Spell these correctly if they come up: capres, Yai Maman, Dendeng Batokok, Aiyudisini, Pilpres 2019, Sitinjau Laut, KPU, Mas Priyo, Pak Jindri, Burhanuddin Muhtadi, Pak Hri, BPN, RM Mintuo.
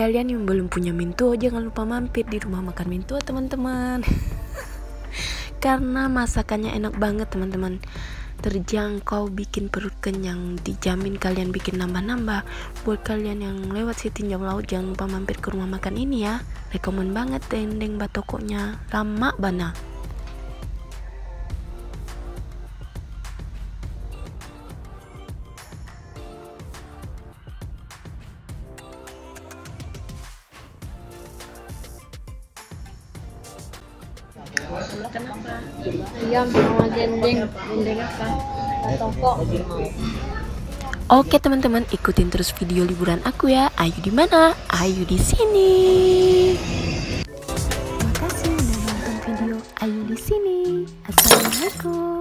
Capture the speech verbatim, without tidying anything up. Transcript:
kalian yang belum punya Mintuo, jangan lupa mampir di rumah makan Mintuo, teman-teman. Karena masakannya enak banget, teman-teman. Terjangkau, bikin perut kenyang, dijamin kalian bikin nambah-nambah. Buat kalian yang lewat Sitinjau Laut, jangan lupa mampir ke rumah makan ini ya. Rekomen banget dendeng batokoknya, lama bana. Kenapa? Iya, mau dendeng, dendeng apa? Batokok. Oke teman-teman, ikutin terus video liburan aku ya. Ayu di mana? Ayu di sini. Makasih udah nonton video Ayu di sini. Assalamualaikum.